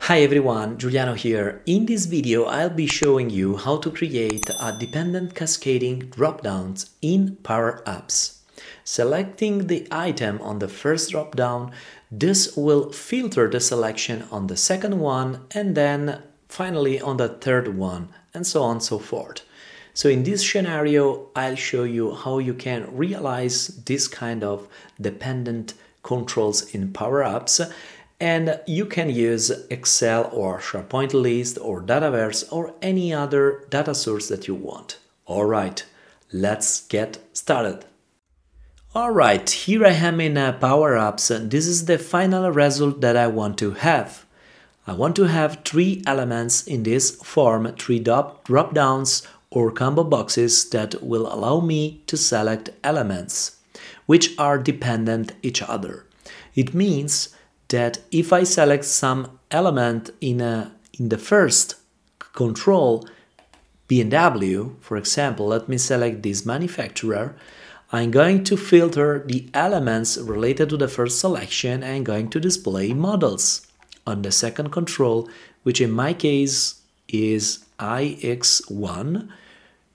Hi everyone, Giuliano here. In this video I'll be showing you how to create a dependent cascading dropdowns in Power Apps. Selecting the item on the first dropdown, this will filter the selection on the second one and then finally on the third one, and so on and so forth. So in this scenario I'll show you how you can realize this kind of dependent controls in Power Apps. And you can use Excel or SharePoint list or Dataverse or any other data source that you want. All right, let's get started. All right, here I am in Power Apps, and this is the final result that I want to have. I want to have three elements in this form, three drop-downs or combo boxes that will allow me to select elements which are dependent each other. It means that if I select some element in the first control, BMW, for example, let me select this manufacturer, I'm going to filter the elements related to the first selection and going to display models on the second control, which in my case is IX1,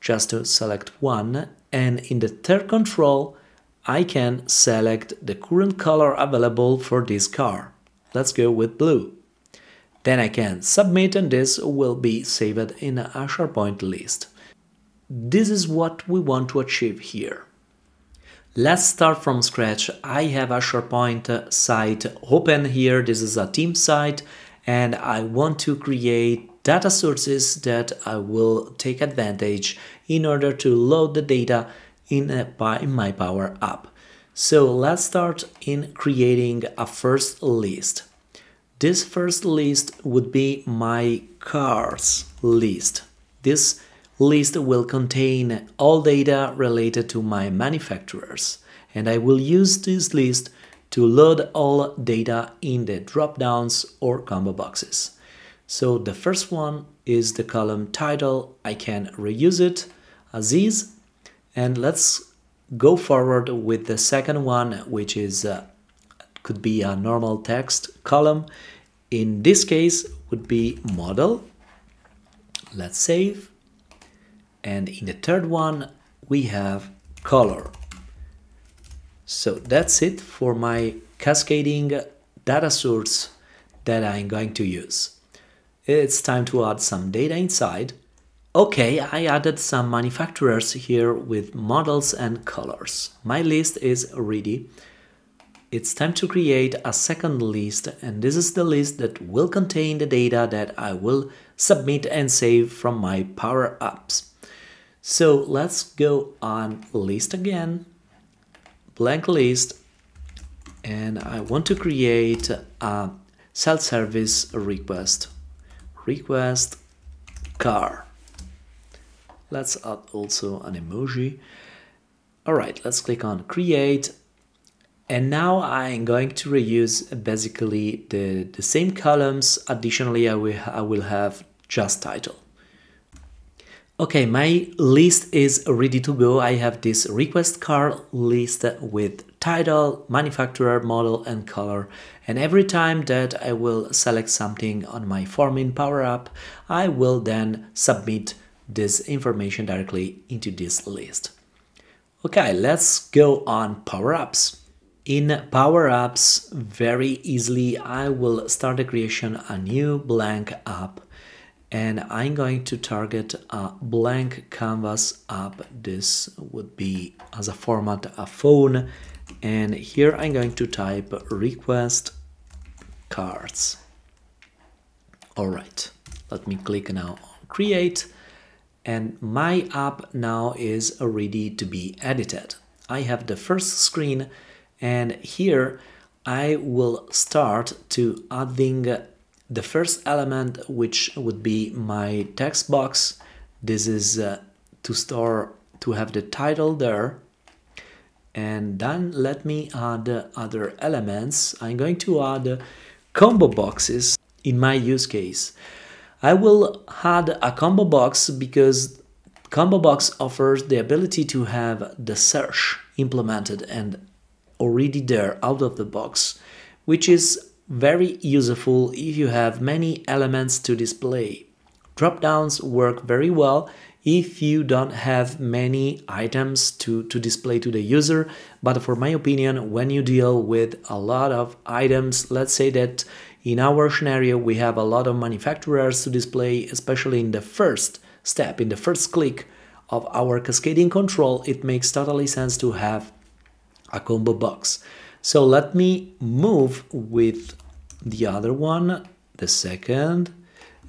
just to select one, and in the third control I can select the current color available for this car. Let's go with blue. Then I can submit, and this will be saved in a SharePoint list. This is what we want to achieve here. Let's start from scratch. I have a SharePoint site open here. This is a team site, and I want to create data sources that I will take advantage in order to load the data in my Power App. So let's start in creating a first list. This first list would be my cars list. This list will contain all data related to my manufacturers, and I will use this list to load all data in the drop-downs or combo boxes. So the first one is the column title. I can reuse it as is. And let's go forward with the second one, which is could be a normal text column. In this case, would be model. Let's save. And in the third one, we have color. So that's it for my cascading data source that I'm going to use. It's time to add some data inside. Okay, I added some manufacturers here with models and colors. My list is ready. It's time to create a second list, and this is the list that will contain the data that I will submit and save from my Power Apps. So let's go on list again, blank list, and I want to create a self-service request car. Let's add also an emoji. All right, let's click on create. And now I'm going to reuse basically the same columns. Additionally, I will have just title. Okay, my list is ready to go. I have this request car list with title, manufacturer, model, and color. And every time that I will select something on my form in Power App, I will then submit this information directly into this list. Okay, let's go on Power Apps. In Power Apps, very easily, I will start the creation of a new blank app, and I'm going to target a blank canvas app. This would be as a format a phone, and here I'm going to type request cards. All right, let me click now on create. And my app now is ready to be edited. I have the first screen, and here I will start to adding the first element, which would be my text box. This is to have the title there. And then let me add other elements. I'm going to add combo boxes in my use case. I will add a combo box because combo box offers the ability to have the search implemented and already there out of the box, which is very useful if you have many elements to display. Dropdowns work very well if you don't have many items to display to the user, but for my opinion, when you deal with a lot of items, let's say that in our scenario we have a lot of manufacturers to display, especially in the first step, in the first click of our cascading control, it makes totally sense to have a combo box. So let me move with the other one, the second,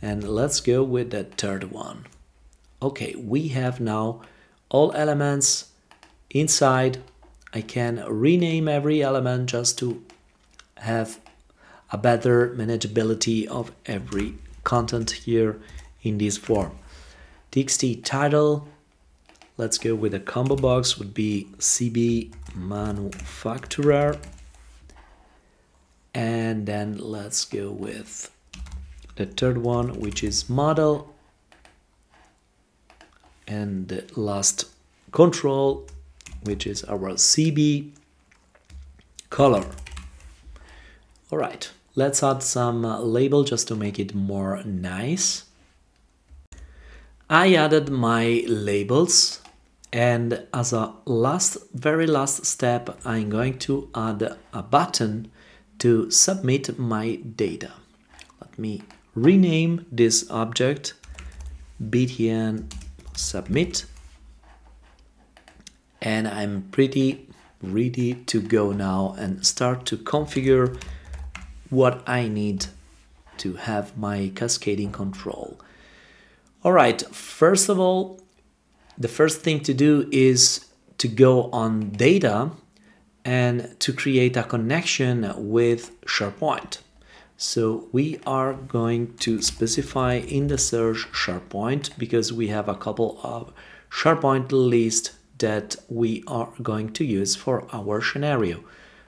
and let's go with the third one. Okay, we have now all elements inside. I can rename every element just to have a better manageability of every content here in this form. TXT title, let's go with a combo box, would be CB manufacturer, and then let's go with the third one, which is model, and the last control, which is our CB color. All right, let's add some label just to make it more nice. I added my labels, and as a very last step, I'm going to add a button to submit my data. Let me rename this object btn submit, and I'm pretty ready to go now and start to configure what I need to have my cascading control. All right, first of all, the first thing to do is to go on data and to create a connection with SharePoint. So we are going to specify in the search SharePoint, because we have a couple of SharePoint lists that we are going to use for our scenario.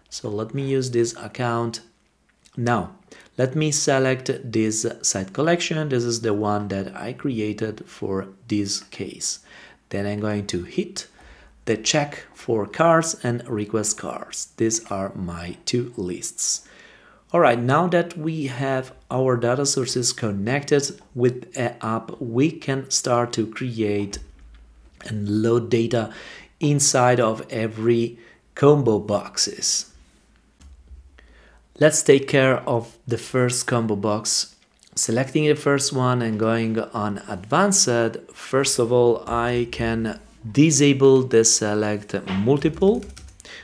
So let me use this account. Now, let me select this site collection. This is the one that I created for this case. Then I'm going to hit the check for cars and request cars. These are my two lists. All right, now that we have our data sources connected with an app, we can start to create and load data inside of every combo boxes. Let's take care of the first combo box. Selecting the first one and going on advanced, first of all, I can disable the select multiple.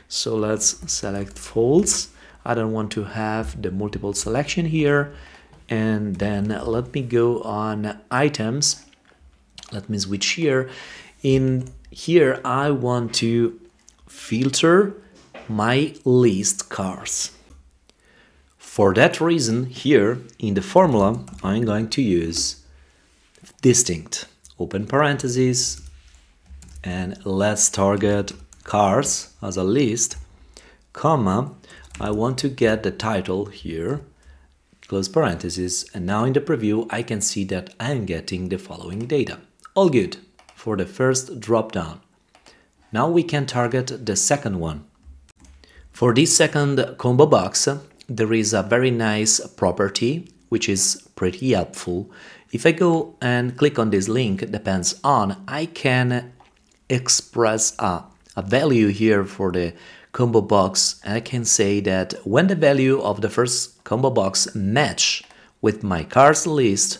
So let's select false. I don't want to have the multiple selection here. And then let me go on items. Let me switch here. In here, I want to filter my list cars. For that reason, here in the formula, I'm going to use distinct, open parentheses, and let's target cars as a list, comma, I want to get the title here, close parentheses, and now in the preview, I can see that I'm getting the following data. All good for the first drop-down. Now we can target the second one. For this second combo box, there is a very nice property, which is pretty helpful. If I go and click on this link, depends on, I can express a value here for the combo box, and I can say that when the value of the first combo box match with my cars list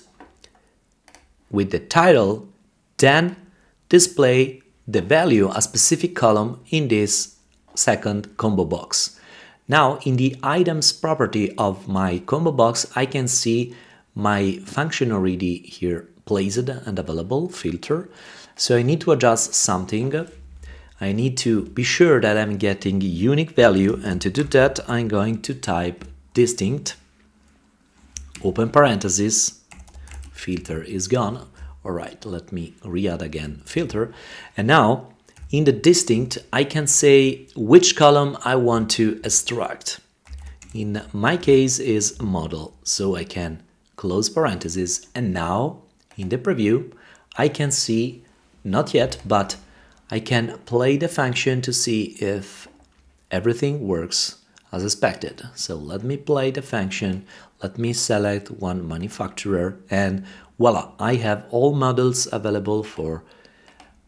with the title, then display the value, a specific column in this second combo box. Now, in the items property of my combo box, I can see my function already here placed and available, filter. So I need to adjust something. I need to be sure that I'm getting unique value, and to do that, I'm going to type distinct, open parentheses, filter is gone. All right, let me re-add again filter. And now, in the distinct, I can say which column I want to extract. In my case is model, so I can close parentheses, and now in the preview I can see, not yet, but I can play the function to see if everything works as expected. So let me play the function, let me select one manufacturer, and voila, I have all models available for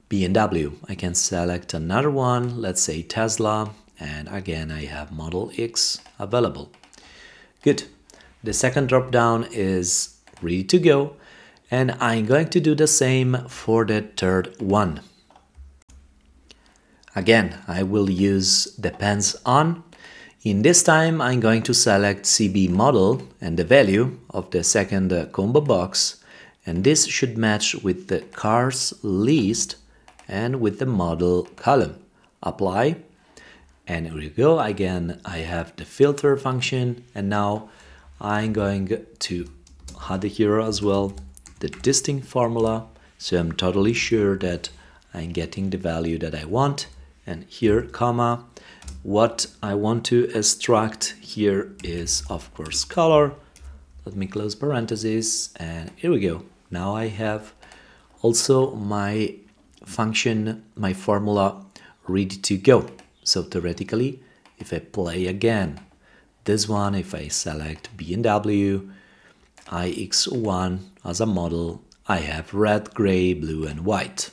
BMW. I can select another one, let's say Tesla, and again I have Model X available. Good. The second drop-down is ready to go, and I'm going to do the same for the third one. Again, I will use depends on. In this time, I'm going to select CB model and the value of the second combo box, and this should match with the cars list and with the model column. Apply, and here we go. Again, I have the filter function, and now I'm going to add here as well the distinct formula, so I'm totally sure that I'm getting the value that I want. And here, comma, what I want to extract here is, of course, color. Let me close parentheses, and here we go. Now I have also my function, my formula ready to go. So theoretically, if I play again, this one, if I select BMW, IX1 as a model, I have red, gray, blue, and white.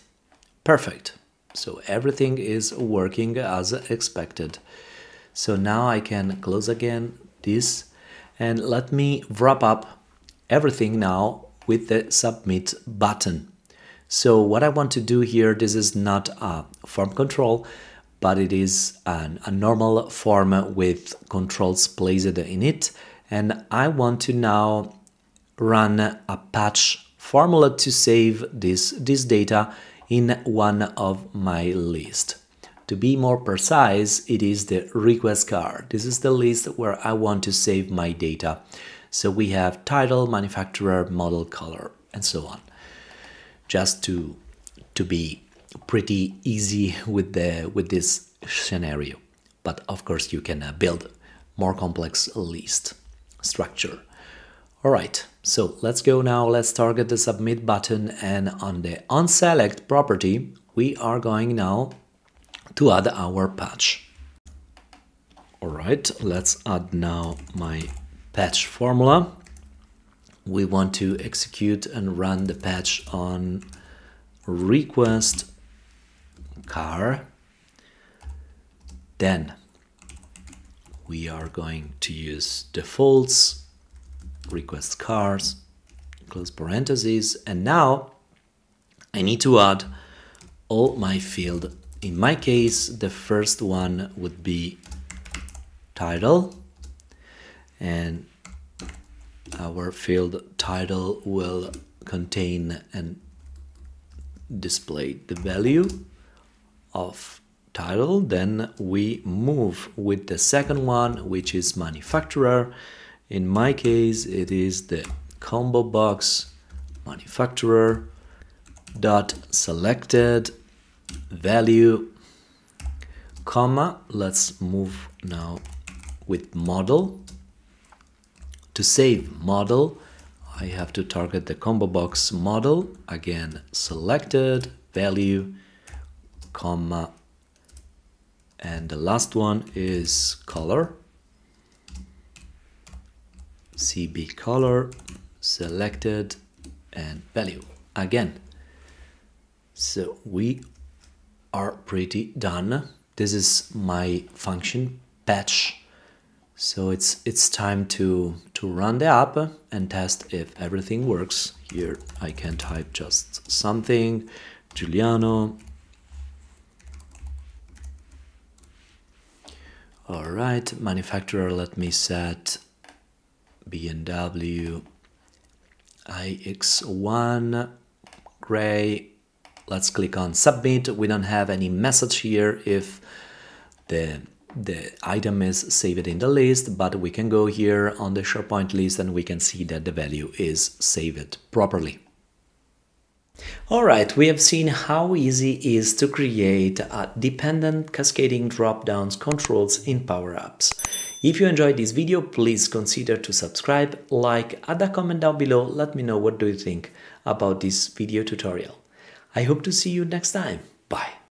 Perfect. So everything is working as expected. So now I can close again this, and let me wrap up everything now with the submit button. So what I want to do here, this is not a form control, but it is a normal form with controls placed in it. And I want to now run a patch formula to save this data in one of my list. To be more precise, it is the request car. This is the list where I want to save my data. So we have title, manufacturer, model, color, and so on. Just to be pretty easy with this scenario, but of course you can build more complex list structure. All right, so let's go now, let's target the submit button, and on the onSelect property we are going now to add our patch. All right, let's add now my patch formula. We want to execute and run the patch on request car. Then we are going to use defaults, request cars, close parentheses, and now I need to add all my field. In my case, the first one would be title, and our field title will contain and display the value of title. Then we move with the second one, which is manufacturer. In my case, it is the combo box manufacturer dot selected value, comma. Let's move now with model. To save model, I have to target the combo box model. Again, selected value, comma, and the last one is color. CB color, selected, and value again. So we are pretty done. This is my function patch. So it's time to run the app and test if everything works. Here I can type just something, Giuliano. All right, manufacturer, let me set BMW, IX1, gray. Let's click on submit. We don't have any message here if the item is saved in the list, but we can go here on the SharePoint list and we can see that the value is saved properly. All right, we have seen how easy it is to create dependent cascading drop-downs controls in Power Apps. If you enjoyed this video, please consider to subscribe, like, add a comment down below, let me know what do you think about this video tutorial. I hope to see you next time. Bye!